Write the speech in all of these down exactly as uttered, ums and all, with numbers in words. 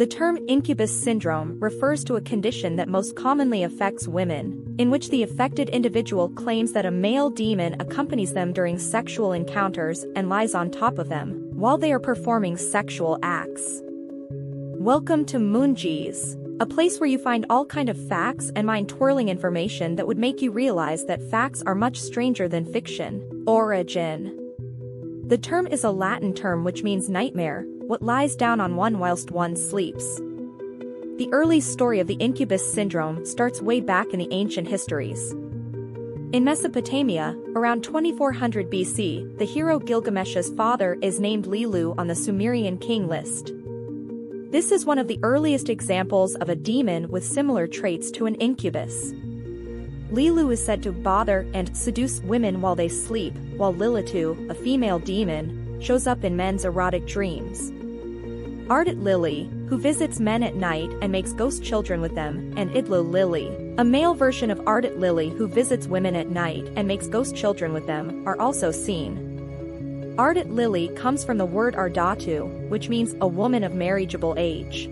The term incubus syndrome refers to a condition that most commonly affects women, in which the affected individual claims that a male demon accompanies them during sexual encounters and lies on top of them while they are performing sexual acts. Welcome to Moonjis, a place where you find all kind of facts and mind-twirling information that would make you realize that facts are much stranger than fiction. Origin. The term is a Latin term which means nightmare, what lies down on one whilst one sleeps. The early story of the incubus syndrome starts way back in the ancient histories. In Mesopotamia, around twenty-four hundred B C, the hero Gilgamesh's father is named Lilu on the Sumerian king list. This is one of the earliest examples of a demon with similar traits to an incubus. Lilu is said to bother and seduce women while they sleep, while Lilitu, a female demon, shows up in men's erotic dreams. Ardat Lilî, who visits men at night and makes ghost children with them, and Idlu Lilî, a male version of Ardat Lilî who visits women at night and makes ghost children with them, are also seen. Ardat Lilî comes from the word Ardatu, which means a woman of marriageable age.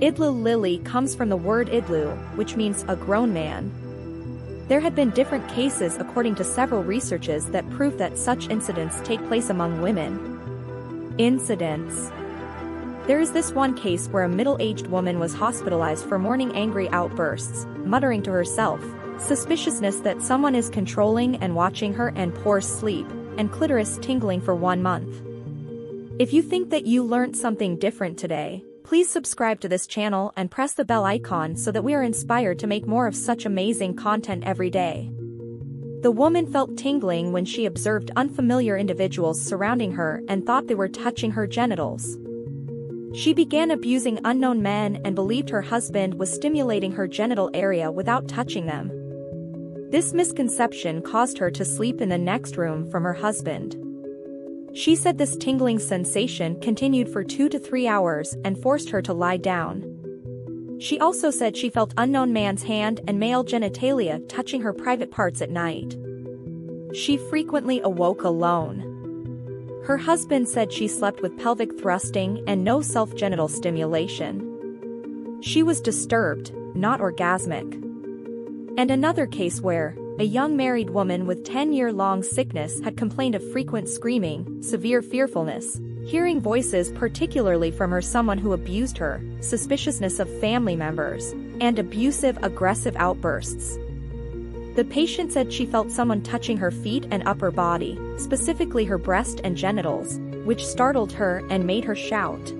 Idlu Lilî comes from the word Idlu, which means a grown man. There had been different cases according to several researches that prove that such incidents take place among women. Incidents. There is this one case where a middle-aged woman was hospitalized for morning angry outbursts, muttering to herself, suspiciousness that someone is controlling and watching her, and poor sleep, and clitoris tingling for one month. If you think that you learned something different today, please subscribe to this channel and press the bell icon so that we are inspired to make more of such amazing content every day. The woman felt tingling when she observed unfamiliar individuals surrounding her and thought they were touching her genitals. She began abusing unknown men and believed her husband was stimulating her genital area without touching them. This misconception caused her to sleep in the next room from her husband. She said this tingling sensation continued for two to three hours and forced her to lie down. She also said she felt unknown man's hand and male genitalia touching her private parts at night. She frequently awoke alone. Her husband said she slept with pelvic thrusting and no self-genital stimulation. She was disturbed, not orgasmic. And another case where a young married woman with ten-year-long sickness had complained of frequent screaming, severe fearfulness, hearing voices particularly from her someone who abused her, suspiciousness of family members, and abusive aggressive outbursts. The patient said she felt someone touching her feet and upper body, specifically her breast and genitals, which startled her and made her shout.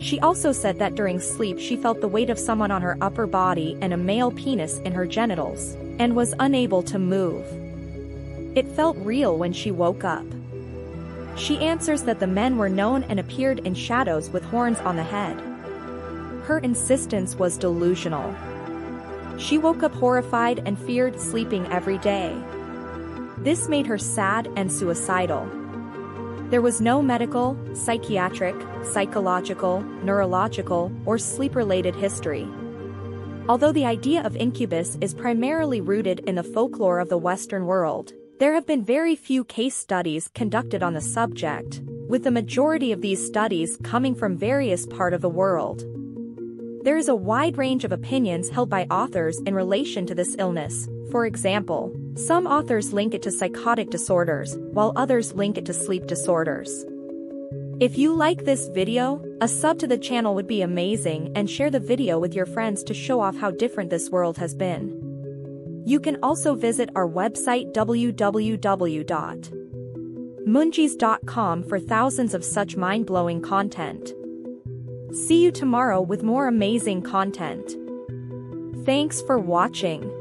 She also said that during sleep she felt the weight of someone on her upper body and a male penis in her genitals, and was unable to move. It felt real when she woke up. She answers that the men were known and appeared in shadows with horns on the head. Her insistence was delusional. She woke up horrified and feared sleeping every day. This made her sad and suicidal. There was no medical, psychiatric, psychological, neurological, or sleep-related history. Although the idea of incubus is primarily rooted in the folklore of the Western world, there have been very few case studies conducted on the subject, with the majority of these studies coming from various parts of the world. There is a wide range of opinions held by authors in relation to this illness. For example, some authors link it to psychotic disorders, while others link it to sleep disorders. If you like this video, a sub to the channel would be amazing, and share the video with your friends to show off how different this world has been. You can also visit our website w w w dot moonjis dot com for thousands of such mind-blowing content. See you tomorrow with more amazing content. Thanks for watching.